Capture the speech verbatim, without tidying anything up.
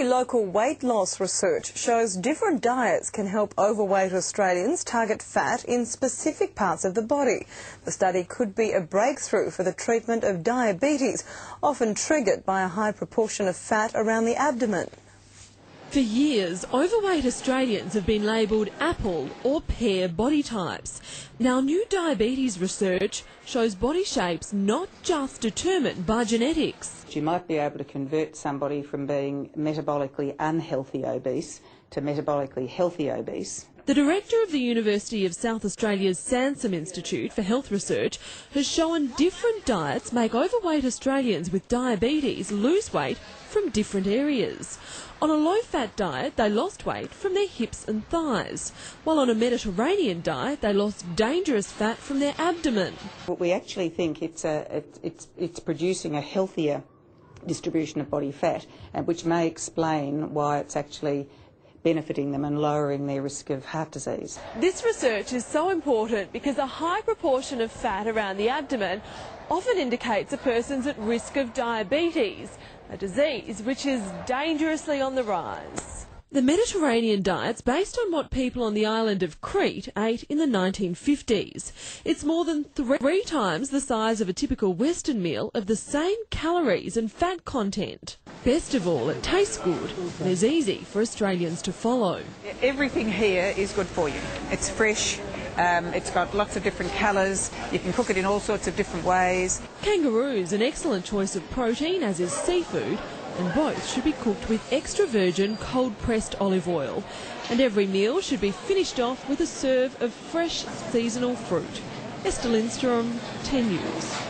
New local weight loss research shows different diets can help overweight Australians target fat in specific parts of the body. The study could be a breakthrough for the treatment of diabetes, often triggered by a high proportion of fat around the abdomen. For years, overweight Australians have been labelled apple or pear body types. Now, new diabetes research shows body shapes not just determined by genetics. You might be able to convert somebody from being metabolically unhealthy obese to metabolically healthy obese. The director of the University of South Australia's Sansom Institute for Health Research has shown different diets make overweight Australians with diabetes lose weight from different areas. On a low-fat diet, they lost weight from their hips and thighs, while on a Mediterranean diet, they lost dangerous fat from their abdomen. But we actually think it's a, it's it's producing a healthier distribution of body fat, and which may explain why it's actually benefiting them and lowering their risk of heart disease. This research is so important because a high proportion of fat around the abdomen often indicates a person's at risk of diabetes, a disease which is dangerously on the rise. The Mediterranean diet's based on what people on the island of Crete ate in the nineteen fifties. It's more than three times the size of a typical Western meal of the same calories and fat content. Best of all, it tastes good and is easy for Australians to follow. Everything here is good for you. It's fresh, um, it's got lots of different colours, you can cook it in all sorts of different ways. Kangaroo's an excellent choice of protein, as is seafood, and both should be cooked with extra virgin cold-pressed olive oil. And every meal should be finished off with a serve of fresh seasonal fruit. Esther Lindstrom, ten news.